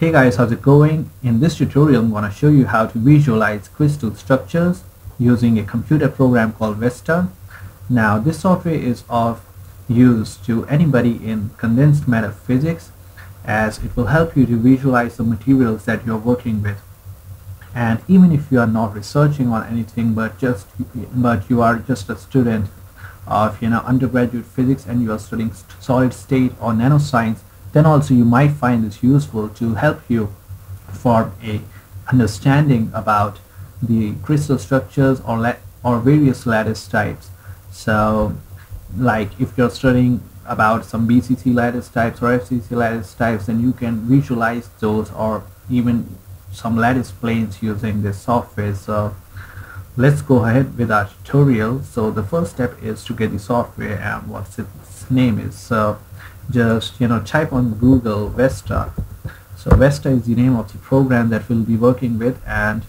Hey guys, how's it going? In this tutorial I'm going to show you how to visualize crystal structures using a computer program called VESTA. Now this software is of use to anybody in condensed matter physics as it will help you to visualize the materials that you're working with. And even if you are not researching on anything but you are just a student of undergraduate physics and you are studying solid state or nanoscience, then also you might find this useful to help you form a understanding about the crystal structures or various lattice types. So like if you're studying about some BCC lattice types or FCC lattice types, then you can visualize those or even some lattice planes using this software. So let's go ahead with our tutorial. So the first step is to get the software and what its name is. So just type on Google VESTA. So VESTA is the name of the program that we'll be working with, and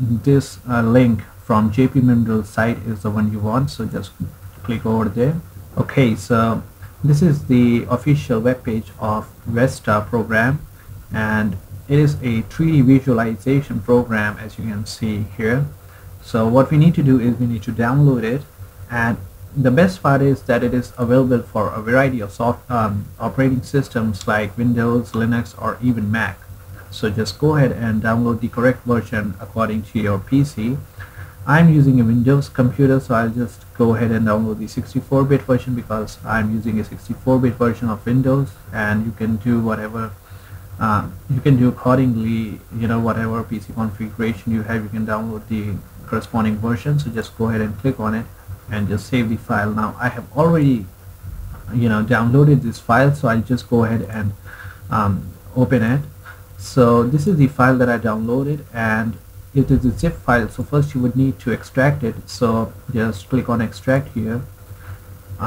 this link from JP Mineral's site is the one you want, so just click over there. Okay, so this is the official webpage of VESTA program, and it is a 3D visualization program, as you can see here. So what we need to do is we need to download it, and the best part is that it is available for a variety of operating systems like Windows, Linux, or even Mac. So just go ahead and download the correct version according to your PC. I'm using a Windows computer, so I'll just go ahead and download the 64-bit version because I'm using a 64-bit version of Windows, and you can do whatever you can do accordingly, whatever PC configuration you have, you can download the corresponding version. So just go ahead and click on it and just save the file. Now I have already downloaded this file, so I'll just go ahead and open it. So this is the file that I downloaded, and it is a zip file, so first you would need to extract it. So just click on extract here.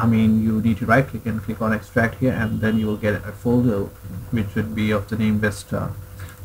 You need to right click and click on extract here, and then you will get a folder which would be of the name VESTA.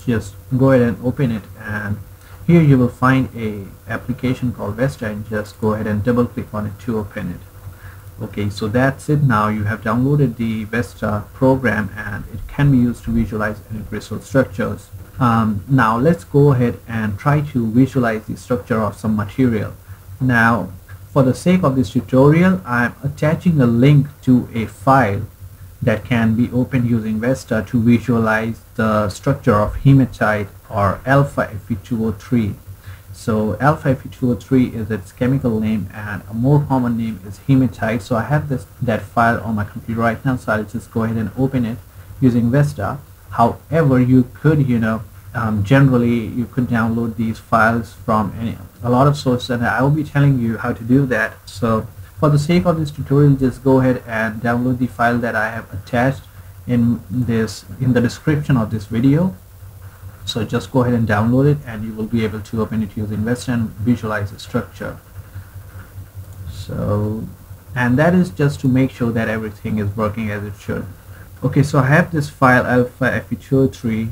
Just go ahead and open it, and here you will find a application called VESTA, and just go ahead and double click on it to open it. Okay, so that's it. Now you have downloaded the VESTA program, and it can be used to visualize any crystal structures. Now let's go ahead and try to visualize the structure of some material. Now for the sake of this tutorial, I'm attaching a link to a file that can be opened using VESTA to visualize the structure of hematite or alpha Fe2O3. So alpha Fe2O3 is its chemical name, and a more common name is hematite. So I have that file on my computer right now, so I'll just go ahead and open it using VESTA. However, you could, generally you could download these files from a lot of sources, and I will be telling you how to do that. So for the sake of this tutorial, just go ahead and download the file that I have attached in the description of this video. So just go ahead and download it, and you will be able to open it using VESTA and visualize the structure. So, and that is just to make sure that everything is working as it should. Okay, so I have this file alpha Fe2O3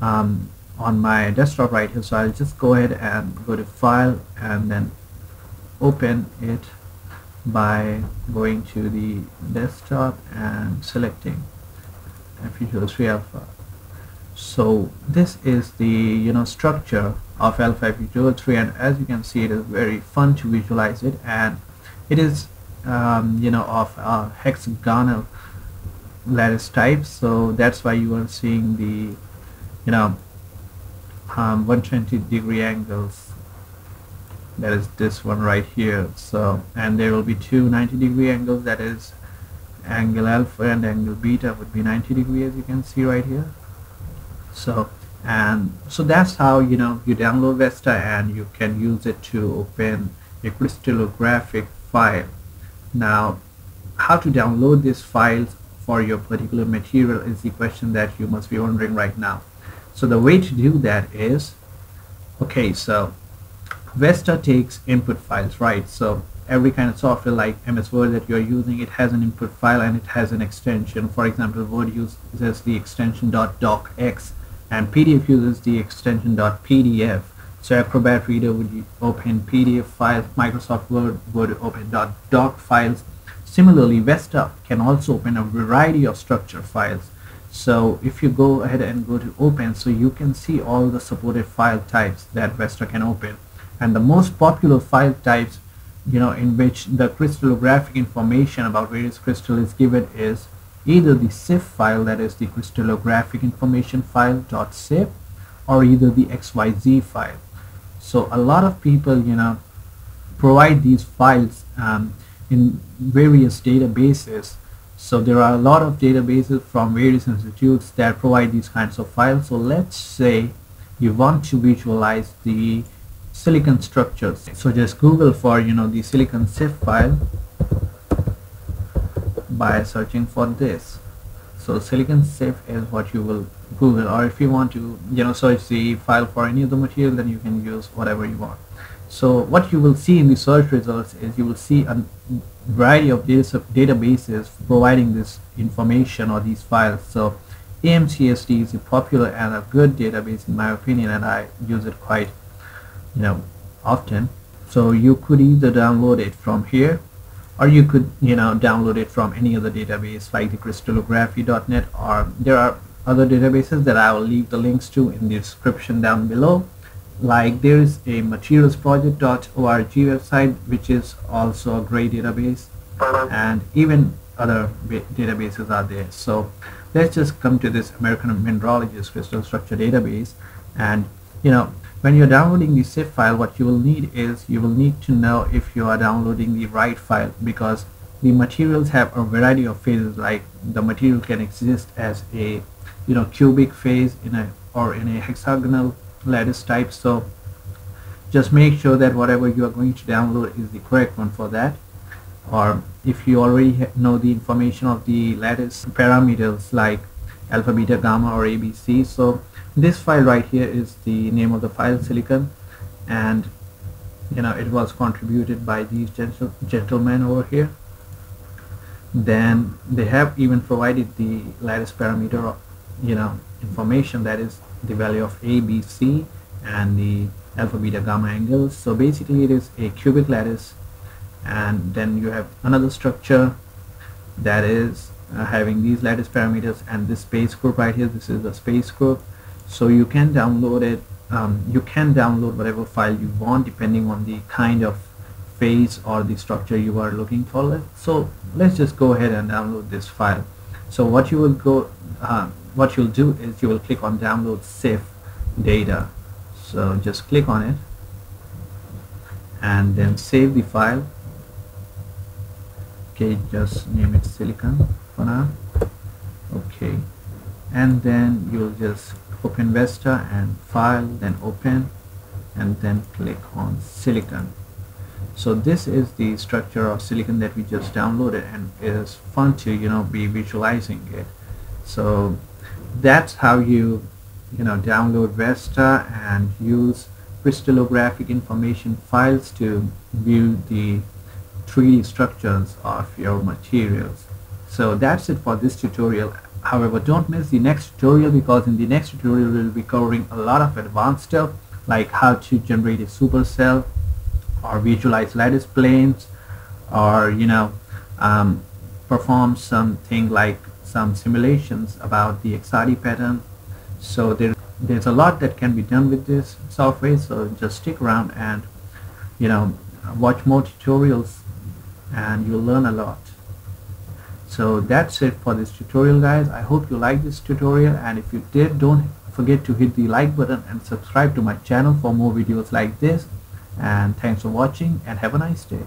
on my desktop right here, so I'll just go ahead and go to file and then open it by going to the desktop and selecting Fe2O3 alpha. So this is the structure of alpha Fe2O3, and as you can see, it is very fun to visualize it, and it is of hexagonal lattice type, so that's why you are seeing the 120-degree angles. That is this one right here. So, and there will be two 90-degree angles, that is angle alpha and angle beta would be 90 degrees, as you can see right here. So, and so that's how you download VESTA, and you can use it to open a crystallographic file. Now how to download these files for your particular material is the question that you must be wondering right now. So the way to do that is, okay, so VESTA takes input files, right? So every kind of software like MS Word that you're using, it has an input file and it has an extension. For example, Word uses the extension .docx, and PDF uses the extension .pdf. So Acrobat Reader would open PDF files, Microsoft Word would open .doc files. Similarly, VESTA can also open a variety of structure files. So if you go ahead and go to open, so you can see all the supported file types that VESTA can open. And the most popular file types, you know, in which the crystallographic information about various crystal is given is either the CIF file, that is the crystallographic information file .cif, or either the XYZ file. So a lot of people, you know, provide these files in various databases. So there are a lot of databases from various institutes that provide these kinds of files. So let's say you want to visualize the silicon structures. So just Google for, you know, the silicon CIF file by searching for this. So silicon CIF is what you will Google, or if you want to, you know, search the file for any of the material, then you can use whatever you want. So what you will see in the search results is you will see a variety of databases providing this information or these files. So AMCSD is a popular and a good database in my opinion, and I use it quite, you know, often. So you could either download it from here, or you could, you know, download it from any other database like the crystallography.net, or there are other databases that I will leave the links to in the description down below. Like there is a materialsproject.org website, which is also a great database, and even other databases are there. So let's just come to this American Mineralogist crystal structure database. And you know, when you're downloading the CIF file, what you will need is you will need to know if you are downloading the right file, because the materials have a variety of phases. Like the material can exist as a, you know, cubic phase or in a hexagonal lattice type. So just make sure that whatever you are going to download is the correct one for that. Or if you already know the information of the lattice parameters like alpha, beta, gamma, or ABC. So this file right here is the name of the file, silicon, and you know, it was contributed by these gentlemen over here. Then they have even provided the lattice parameter, you know, information, that is the value of ABC and the alpha, beta, gamma angles. So basically it is a cubic lattice. And then you have another structure that is having these lattice parameters and this space group right here. This is the space group. So you can download it, you can download whatever file you want depending on the kind of phase or the structure you are looking for. So let's just go ahead and download this file. So what you will go, what you'll do is you will click on download CIF data. So just click on it and then save the file. Okay, just name it silicon for now. Okay, and then you'll just open VESTA and file, then open, and then click on silicon. So this is the structure of silicon that we just downloaded, and it is fun to, you know, be visualizing it. So that's how you, you know, download VESTA and use crystallographic information files to view the 3D structures of your materials. So that's it for this tutorial. However, don't miss the next tutorial, because in the next tutorial we'll be covering a lot of advanced stuff, like how to generate a supercell, or visualize lattice planes, or you know, perform something like some simulations about the XRD pattern. So there's a lot that can be done with this software. So just stick around and, you know, watch more tutorials, and you'll learn a lot. So that's it for this tutorial, guys. I hope you liked this tutorial, and if you did, don't forget to hit the like button and subscribe to my channel for more videos like this. And thanks for watching, and have a nice day.